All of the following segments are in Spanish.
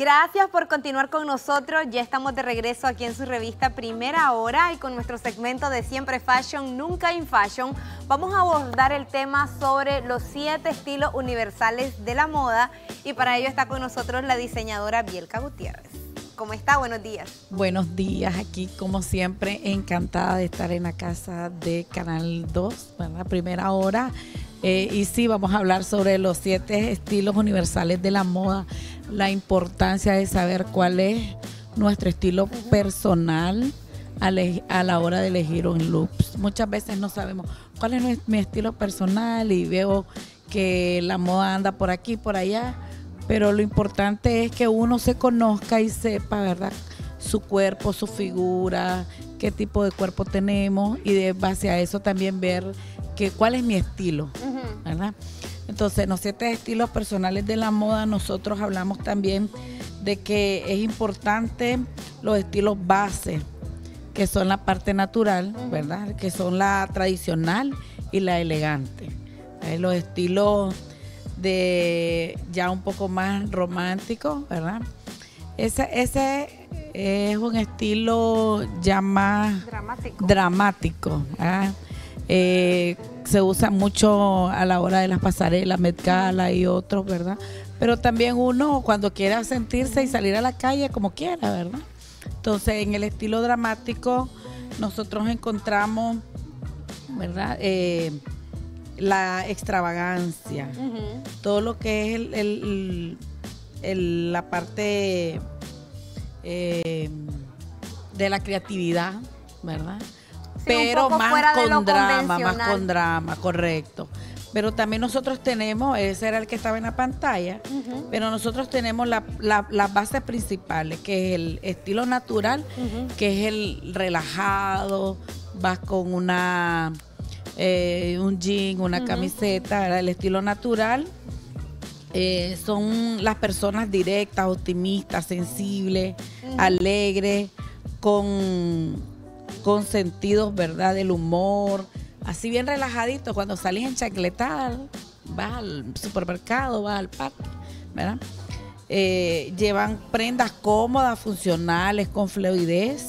Gracias por continuar con nosotros. Ya estamos de regreso aquí en su revista Primera Hora y con nuestro segmento de Siempre Fashion, Nunca In Fashion. Vamos a abordar el tema sobre los 7 estilos universales de la moda y para ello está con nosotros la diseñadora Vielka Gutiérrez. ¿Cómo está? Buenos días. Buenos días, aquí como siempre encantada de estar en la casa de Canal 2, ¿verdad? Primera Hora. Y sí, vamos a hablar sobre los 7 estilos universales de la moda, la importancia de saber cuál es nuestro estilo personal a la hora de elegir un look. Muchas veces no sabemos cuál es mi estilo personal y veo que la moda anda por aquí, por allá, pero lo importante es que uno se conozca y sepa, ¿verdad?, su cuerpo, su figura, qué tipo de cuerpo tenemos y de base a eso también ver que cuál es mi estilo, ¿verdad? Entonces, los 7 estilos personales de la moda, nosotros hablamos también de que es importante los estilos base, que son la parte natural, ¿verdad?, que son la tradicional y la elegante. Los estilos de ya un poco más romántico, ¿verdad? Ese es un estilo ya más dramático, ¿verdad? Se usa mucho a la hora de las pasarelas, Met Gala y otros, ¿verdad? Pero también uno cuando quiera sentirse y salir a la calle como quiera, ¿verdad? Entonces, en el estilo dramático nosotros encontramos, ¿verdad?, la extravagancia, todo lo que es la parte de la creatividad, ¿verdad? Sí, pero más con drama, correcto. Pero también nosotros tenemos, ese era el que estaba en la pantalla, pero nosotros tenemos las bases principales, que es el estilo natural, que es el relajado, vas con un jean, una camiseta, ¿verdad? El estilo natural. Son las personas directas, optimistas, sensibles, alegres, con sentidos, ¿verdad?, del humor, así bien relajadito. Cuando salís en chancletada, vas al supermercado, vas al parque, ¿verdad? Llevan prendas cómodas, funcionales, con fluidez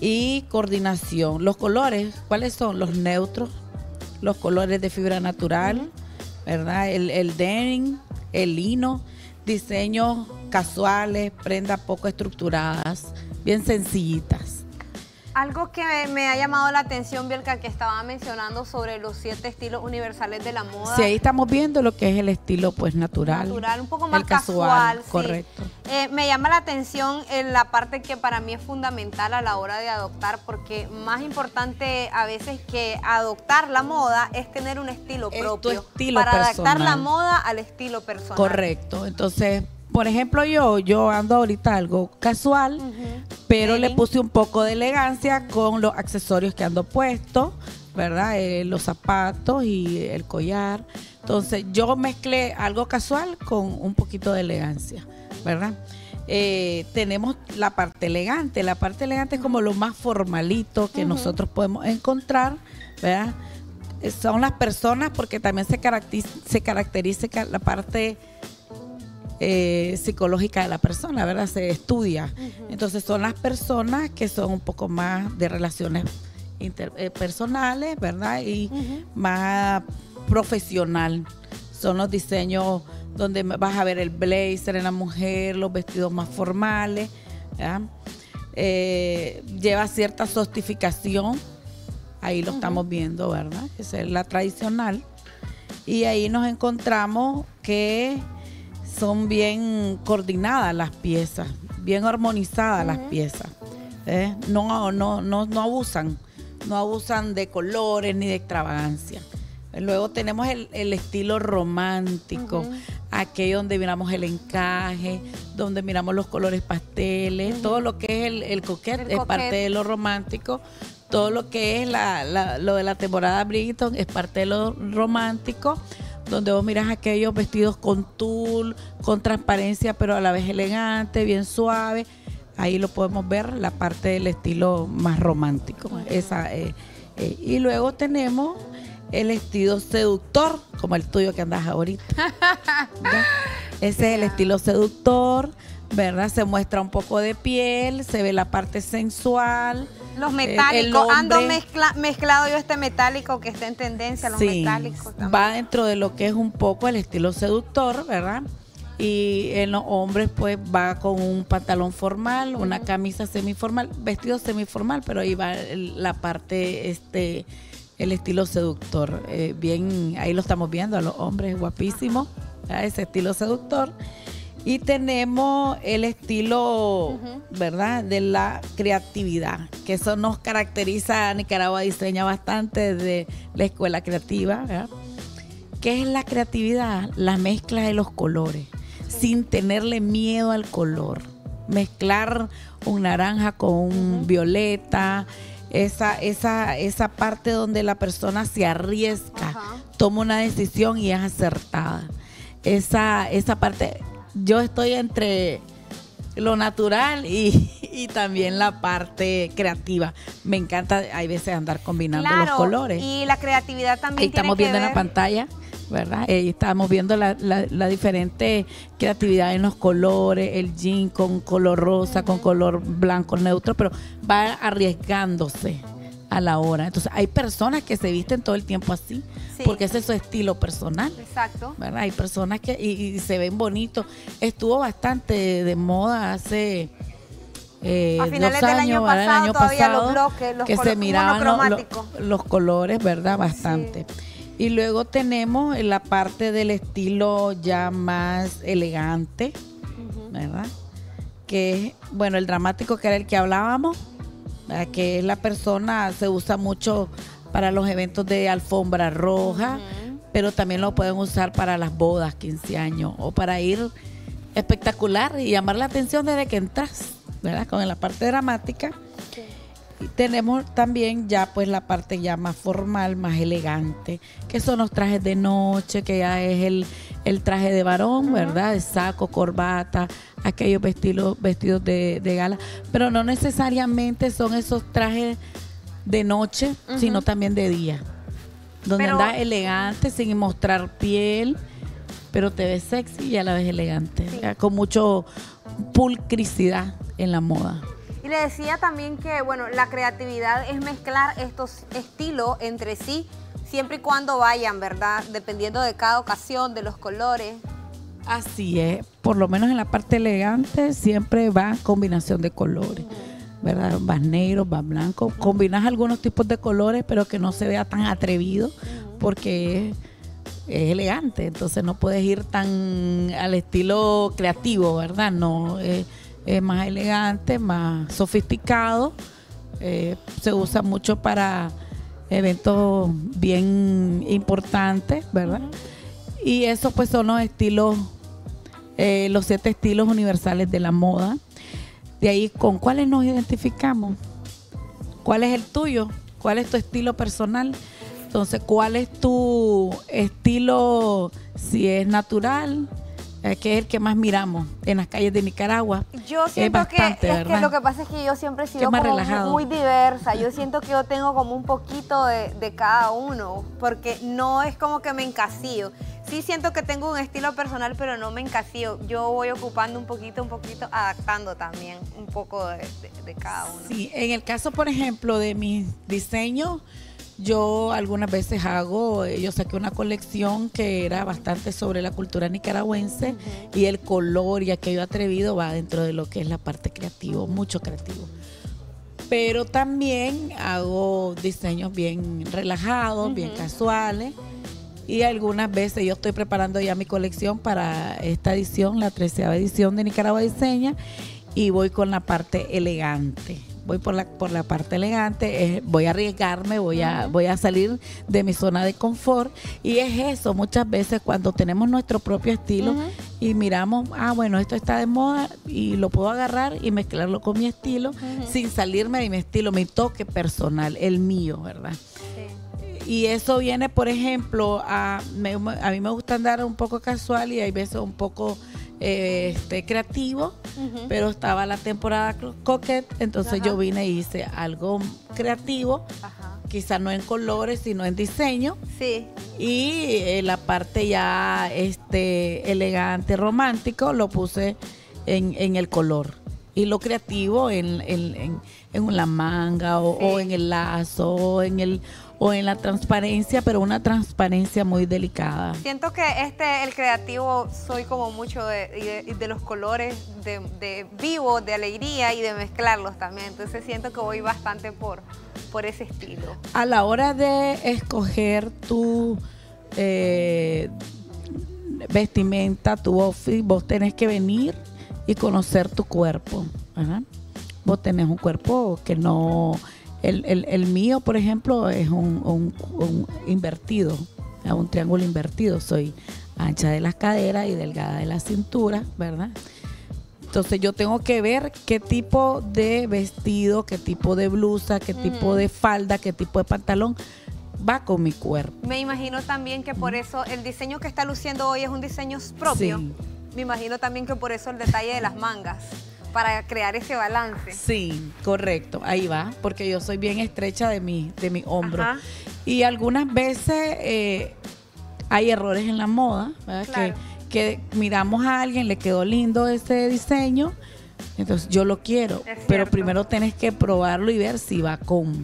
y coordinación. Los colores, ¿cuáles son? Los neutros, los colores de fibra natural, ¿verdad? El denim, el lino, diseños casuales, prendas poco estructuradas, bien sencillitas. Algo que me ha llamado la atención, Vielka, que estaba mencionando sobre los 7 estilos universales de la moda. Sí, ahí estamos viendo lo que es el estilo pues natural. Natural, un poco más casual, sí. Correcto. Me llama la atención la parte que para mí es fundamental a la hora de adoptar, porque más importante a veces que adoptar la moda es tener un estilo propio. Tu estilo para personal. Adaptar la moda al estilo personal. Correcto, entonces... Por ejemplo, yo ando ahorita algo casual, pero le puse un poco de elegancia con los accesorios que ando puesto, ¿verdad? Los zapatos y el collar. Entonces, yo mezclé algo casual con un poquito de elegancia, ¿verdad? Tenemos la parte elegante. La parte elegante es como lo más formalito que nosotros podemos encontrar, ¿verdad? Son las personas porque también se caracteriza la parte... psicológica de la persona, ¿verdad? Se estudia. Entonces son las personas que son un poco más de relaciones personales, ¿verdad? Y más profesional. Son los diseños donde vas a ver el blazer en la mujer, los vestidos más formales, ¿verdad? Lleva cierta sofisticación, ahí lo estamos viendo, ¿verdad? Esa es la tradicional. Y ahí nos encontramos que son bien coordinadas las piezas, bien armonizadas las piezas, ¿eh? No abusan de colores ni de extravagancia. Luego tenemos el estilo romántico, aquello donde miramos el encaje, donde miramos los colores pasteles, todo lo que es el coquete es parte de lo romántico, todo lo que es lo de la temporada Bridgerton es parte de lo romántico, donde vos miras aquellos vestidos con tul, con transparencia, pero a la vez elegante, bien suave. Ahí lo podemos ver, la parte del estilo más romántico. Y luego tenemos el estilo seductor, como el tuyo que andas ahorita. Ese es el estilo seductor, ¿verdad? Se muestra un poco de piel, se ve la parte sensual. Los metálicos, ando mezclado yo este metálico que está en tendencia, los metálicos también. Va dentro de lo que es un poco el estilo seductor, ¿verdad? Y en los hombres pues va con un pantalón formal, una camisa semiformal, vestido semiformal, pero ahí va la parte, el estilo seductor. Bien, ahí lo estamos viendo, a los hombres guapísimos, ¿verdad? Ese estilo seductor. Y tenemos el estilo, ¿verdad?, de la creatividad, que eso nos caracteriza a Nicaragua Diseña bastante desde la escuela creativa, ¿verdad? ¿Qué es la creatividad? La mezcla de los colores, sin tenerle miedo al color. Mezclar un naranja con un violeta, esa parte donde la persona se arriesga, toma una decisión y es acertada. Esa parte... Yo estoy entre lo natural y también la parte creativa. Me encanta, hay veces, andar combinando los colores. Y la creatividad también. Ahí estamos viendo en la pantalla, ¿verdad? Ahí estamos viendo la diferente creatividad en los colores, el jean con color rosa, con color blanco neutro, pero va arriesgándose a la hora. Entonces, hay personas que se visten todo el tiempo así, porque ese es su estilo personal. Exacto. ¿Verdad? Hay personas que y se ven bonitos. Estuvo bastante de moda hace a finales del año pasado, los que se miraban los colores, ¿verdad? Bastante. Sí. Y luego tenemos la parte del estilo ya más elegante, ¿verdad? Que, bueno, el dramático, que era el que hablábamos, que la persona se usa mucho para los eventos de alfombra roja, pero también lo pueden usar para las bodas, 15 años, o para ir espectacular y llamar la atención desde que entras, ¿verdad? Con la parte dramática. Sí. Y tenemos también ya pues la parte ya más formal, más elegante, que son los trajes de noche, que ya es el traje de varón, ¿verdad? De saco, corbata, aquellos vestidos de gala, pero no necesariamente son esos trajes de noche, sino también de día, donde andas elegante sin mostrar piel, pero te ves sexy y a la vez elegante, con mucho pulcricidad en la moda. Y le decía también que, bueno, la creatividad es mezclar estos estilos entre sí, siempre y cuando vayan, ¿verdad? Dependiendo de cada ocasión, de los colores. Así es, por lo menos en la parte elegante siempre va combinación de colores, ¿verdad? Vas negro, vas blanco, combinas algunos tipos de colores, pero que no se vea tan atrevido, porque es elegante, entonces no puedes ir tan al estilo creativo, ¿verdad? No... es más elegante, más sofisticado, se usa mucho para eventos bien importantes, ¿verdad? Y eso pues son los estilos, los 7 estilos universales de la moda. De ahí, ¿con cuáles nos identificamos? ¿Cuál es el tuyo? ¿Cuál es tu estilo personal? Entonces, ¿cuál es tu estilo, si es natural? Que es el que más miramos en las calles de Nicaragua. Yo siento que lo que pasa es que yo siempre he sido como muy diversa. Yo siento que yo tengo como un poquito de cada uno, porque no es como que me encasillo. Sí siento que tengo un estilo personal, pero no me encasillo. Yo voy ocupando un poquito, adaptando también un poco de cada uno. Sí, en el caso, por ejemplo, de mis diseños, yo algunas veces yo saqué una colección que era bastante sobre la cultura nicaragüense, y el color y aquello atrevido va dentro de lo que es la parte creativa, mucho creativo. Pero también hago diseños bien relajados, bien casuales, y algunas veces yo estoy preparando ya mi colección para esta edición, la 13ª edición de Nicaragua Diseña, y voy con la parte elegante. Voy por la parte elegante, voy a arriesgarme, voy a salir de mi zona de confort. Y es eso, muchas veces cuando tenemos nuestro propio estilo y miramos, bueno, esto está de moda y lo puedo agarrar y mezclarlo con mi estilo, sin salirme de mi estilo, mi toque personal, el mío, ¿verdad? Sí. Y eso viene, por ejemplo, a mí me gusta andar un poco casual y hay veces un poco... creativo, pero estaba la temporada coquette, entonces yo vine y hice algo creativo, quizás no en colores, sino en diseño, y la parte ya elegante, romántico, lo puse en el color. Y lo creativo en la manga o, sí, o en el lazo o en la transparencia, pero una transparencia muy delicada. Siento que el creativo, soy como mucho de los colores de vivo, de alegría y de mezclarlos también. Entonces siento que voy bastante por ese estilo. A la hora de escoger tu vestimenta, tu outfit, vos tenés que venir y conocer tu cuerpo. Ajá. Vos tenés un cuerpo que no... El mío, por ejemplo, es un invertido, un triángulo invertido. Soy ancha de las caderas y delgada de la cintura, ¿verdad? Entonces yo tengo que ver qué tipo de vestido, qué tipo de blusa, qué tipo de falda, qué tipo de pantalón va con mi cuerpo. Me imagino también que por eso el diseño que está luciendo hoy es un diseño propio. Sí. Me imagino también que por eso el detalle de las mangas, para crear ese balance. Sí, correcto, ahí va, porque yo soy bien estrecha de mi hombro. Ajá. Y algunas veces hay errores en la moda, ¿verdad? Claro. Que miramos a alguien, le quedó lindo ese diseño, entonces yo lo quiero, pero primero tenés que probarlo y ver si va con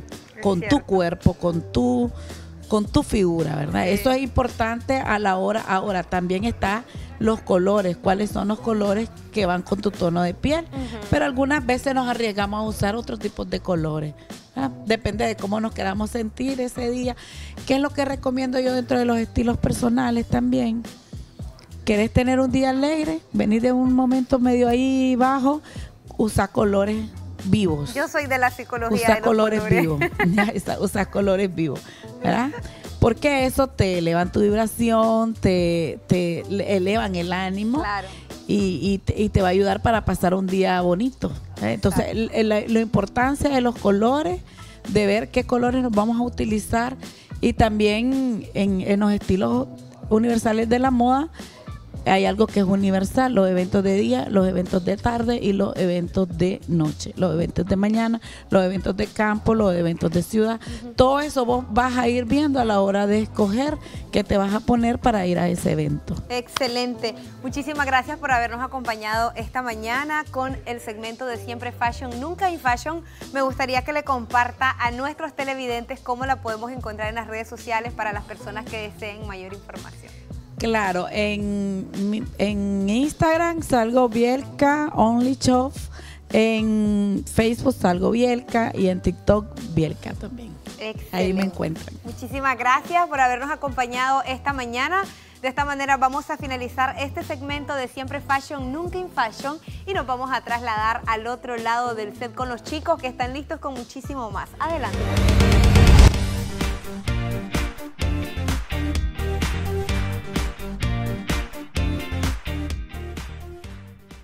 tu cuerpo, con tu figura, ¿verdad? Sí. Eso es importante a la hora. Ahora también está los colores, cuáles son los colores que van con tu tono de piel. Uh-huh. Pero algunas veces nos arriesgamos a usar otros tipos de colores. ¿Ah? Depende de cómo nos queramos sentir ese día. ¿Qué es lo que recomiendo yo dentro de los estilos personales también? ¿Querés tener un día alegre? Venir de un momento medio ahí bajo, usa colores vivos. Yo soy de la psicología de los colores vivos. Usa colores vivos, ¿verdad? Porque eso te eleva tu vibración, te elevan el ánimo, claro, y te va a ayudar para pasar un día bonito. Entonces, la importancia de los colores, de ver qué colores nos vamos a utilizar, y también en los estilos universales de la moda hay algo que es universal: los eventos de día, los eventos de tarde y los eventos de noche, los eventos de mañana, los eventos de campo, los eventos de ciudad. Uh-huh. Todo eso vos vas a ir viendo a la hora de escoger qué te vas a poner para ir a ese evento. Excelente. Muchísimas gracias por habernos acompañado esta mañana con el segmento de Siempre Fashion, Nunca In Fashion. Me gustaría que le comparta a nuestros televidentes cómo la podemos encontrar en las redes sociales para las personas que deseen mayor información. Claro, en Instagram salgo Vielka Only Shop, en Facebook salgo Vielka y en TikTok Vielka también. Excelente. Ahí me encuentran. Muchísimas gracias por habernos acompañado esta mañana. De esta manera vamos a finalizar este segmento de Siempre Fashion, Nunca In Fashion, y nos vamos a trasladar al otro lado del set con los chicos que están listos con muchísimo más. Adelante.